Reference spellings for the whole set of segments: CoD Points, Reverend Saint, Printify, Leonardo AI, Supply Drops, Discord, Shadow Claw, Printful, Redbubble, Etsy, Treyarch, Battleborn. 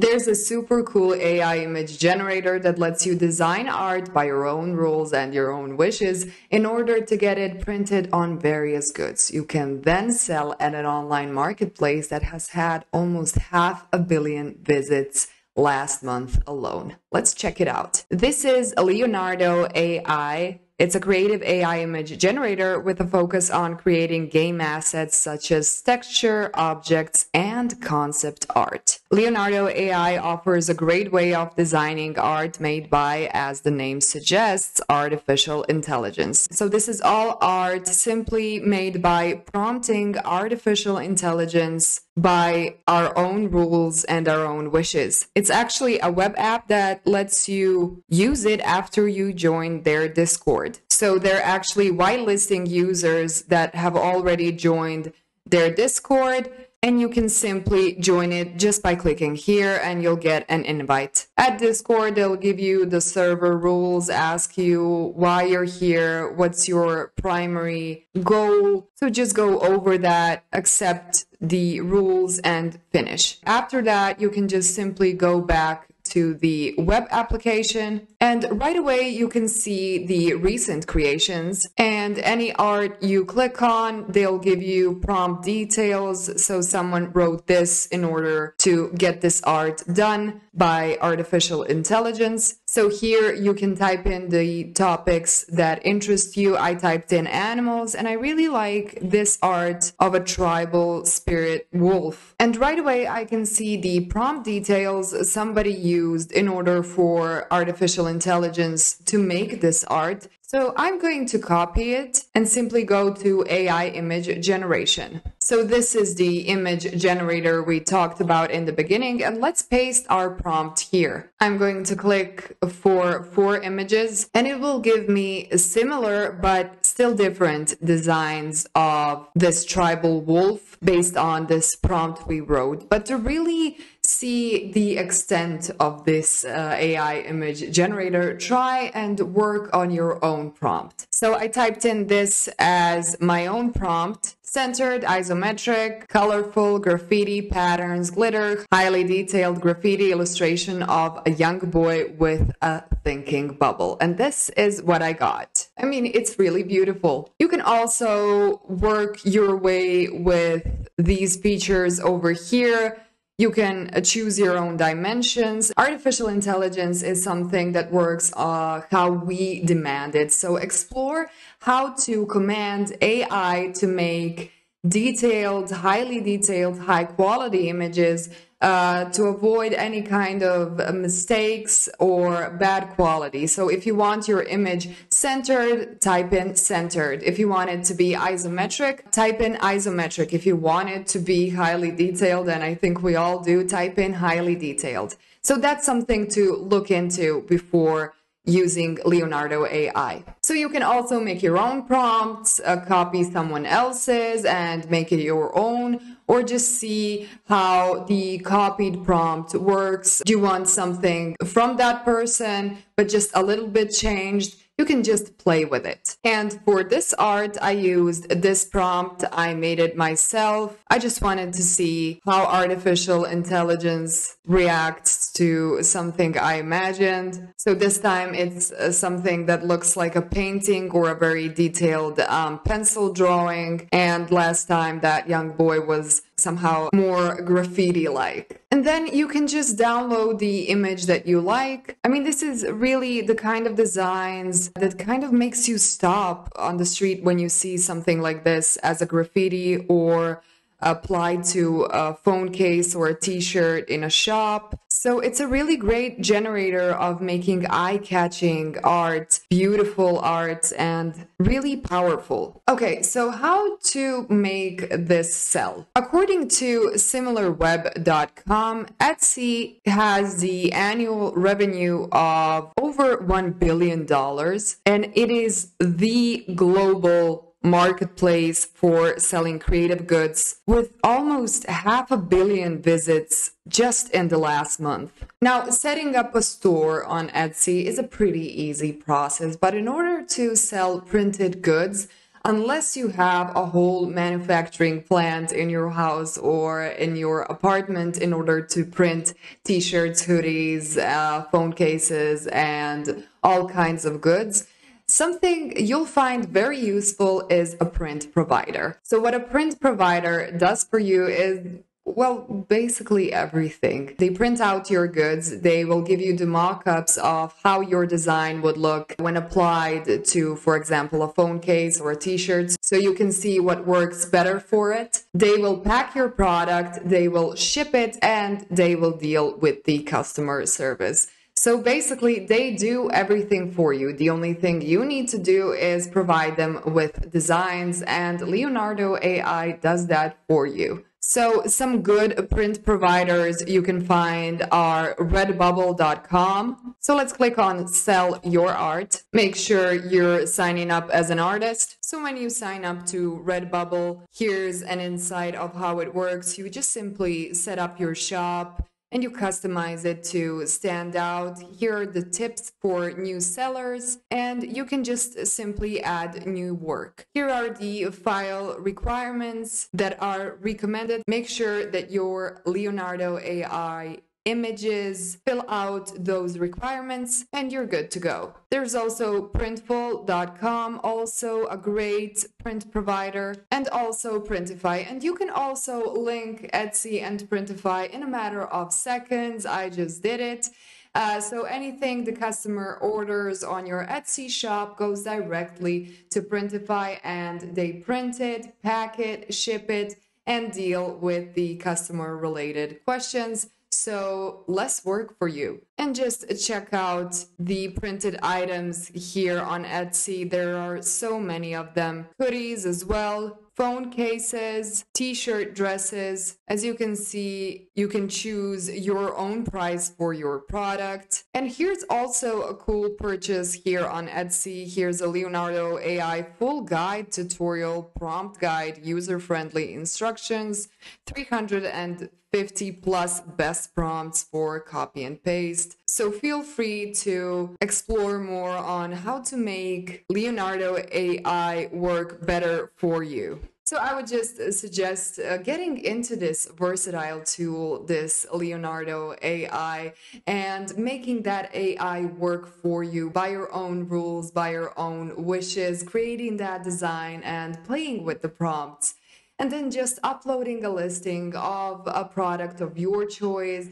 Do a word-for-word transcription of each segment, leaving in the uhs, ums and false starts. There's a super cool A I image generator that lets you design art by your own rules and your own wishes in order to get it printed on various goods. You can then sell at an online marketplace that has had almost half a billion visits last month alone. Let's check it out. This is Leonardo A I. It's a creative A I image generator with a focus on creating game assets such as texture, objects, and concept art. Leonardo A I offers a great way of designing art made by, as the name suggests, artificial intelligence. So this is all art simply made by prompting artificial intelligence by our own rules and our own wishes. It's actually a web app that lets you use it after you join their Discord. So they're actually whitelisting users that have already joined their Discord, and you can simply join it just by clicking here and you'll get an invite. At Discord, they'll give you the server rules, ask you why you're here, what's your primary goal. So just go over that, accept the rules, and finish. After that, you can just simply go back to the web application, and right away you can see the recent creations, and any art you click on, they'll give you prompt details. So someone wrote this in order to get this art done by artificial intelligence. So here you can type in the topics that interest you. I typed in animals, and I really like this art of a tribal spirit wolf. And right away I can see the prompt details somebody used used in order for artificial intelligence to make this art. So I'm going to copy it and simply go to A I image generation. So this is the image generator we talked about in the beginning, and let's paste our prompt here. I'm going to click for four images, and it will give me similar but still different designs of this tribal wolf based on this prompt we wrote. But to really see the extent of this uh, A I image generator, try and work on your own prompt. So I typed in this as my own prompt: centered, isometric, colorful, graffiti patterns, glitter, highly detailed graffiti illustration of a young boy with a thinking bubble. And this is what I got. I mean, it's really beautiful. You can also work your way with these features over here. You can choose your own dimensions. Artificial intelligence is something that works uh, how we demand it. So explore how to command A I to make detailed, highly detailed, high quality images uh, to avoid any kind of mistakes or bad quality. So if you want your image centered, type in centered. If you want it to be isometric, type in isometric. If you want it to be highly detailed, and I think we all do, type in highly detailed. So that's something to look into before using Leonardo A I. So you can also make your own prompts, uh, copy someone else's and make it your own, or just see how the copied prompt works. Do you want something from that person, but just a little bit changed? You can just play with it. And for this art, I used this prompt. I made it myself. I just wanted to see how artificial intelligence reacts to something I imagined. So this time it's something that looks like a painting or a very detailed um, pencil drawing. And last time that young boy was somehow more graffiti-like. And then you can just download the image that you like. I mean, this is really the kind of designs that kind of makes you stop on the street when you see something like this as a graffiti or applied to a phone case or a t-shirt in a shop. So it's a really great generator of making eye-catching art, beautiful art, and really powerful. Okay, so how to make this sell? According to similar web dot com, Etsy has the annual revenue of over one billion dollars, and it is the global marketplace for selling creative goods with almost half a billion visits just in the last month. Now, setting up a store on Etsy is a pretty easy process, but in order to sell printed goods, unless you have a whole manufacturing plant in your house or in your apartment in order to print t-shirts, hoodies, uh, phone cases, and all kinds of goods. Something you'll find very useful is a print provider. So what a print provider does for you is, well, basically everything. They print out your goods. They will give you the mock-ups of how your design would look when applied to, for example, a phone case or a t-shirt, so you can see what works better for it. They will pack your product, they will ship it, and they will deal with the customer service. So basically, they do everything for you. The only thing you need to do is provide them with designs, and Leonardo A I does that for you. So some good print providers you can find are redbubble dot com. So let's click on Sell Your Art. Make sure you're signing up as an artist. So when you sign up to Redbubble, here's an insight of how it works. You just simply set up your shop and you customize it to stand out. Here are the tips for new sellers, and you can just simply add new work. Here are the file requirements that are recommended. Make sure that your Leonardo A I images fill out those requirements, and you're good to go. There's also printful dot com, also a great print provider, and also Printify. And you can also link Etsy and Printify in a matter of seconds. I just did it. Uh, so anything the customer orders on your Etsy shop goes directly to Printify, and they print it, pack it, ship it, and deal with the customer related questions. So less work for you. And just check out the printed items here on Etsy. There are so many of them. Hoodies as well, phone cases, t-shirt, dresses. As you can see, you can choose your own price for your product. And here's also a cool purchase here on Etsy. Here's a Leonardo A I full guide, tutorial, prompt guide, user-friendly instructions, three hundred fifty plus best prompts for copy and paste. So feel free to explore more on how to make Leonardo A I work better for you. So I would just suggest uh, getting into this versatile tool, this Leonardo A I, and making that A I work for you by your own rules, by your own wishes, creating that design and playing with the prompts. And then just uploading a listing of a product of your choice.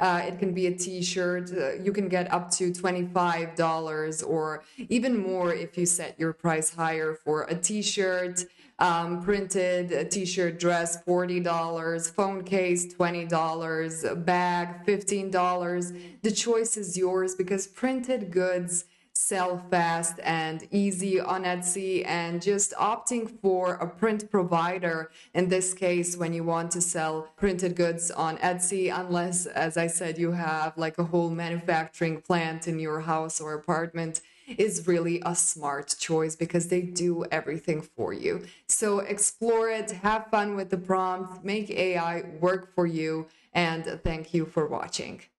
Uh, it can be a t-shirt. Uh, you can get up to twenty-five dollars or even more if you set your price higher for a t-shirt, um, printed a t-shirt, dress, forty dollars, phone case, twenty dollars, bag, fifteen dollars. The choice is yours, because printed goods sell fast and easy on Etsy, and just opting for a print provider in this case when you want to sell printed goods on Etsy, unless, as I said, you have like a whole manufacturing plant in your house or apartment, is really a smart choice because they do everything for you. So explore it, have fun with the prompts, make A I work for you, and thank you for watching.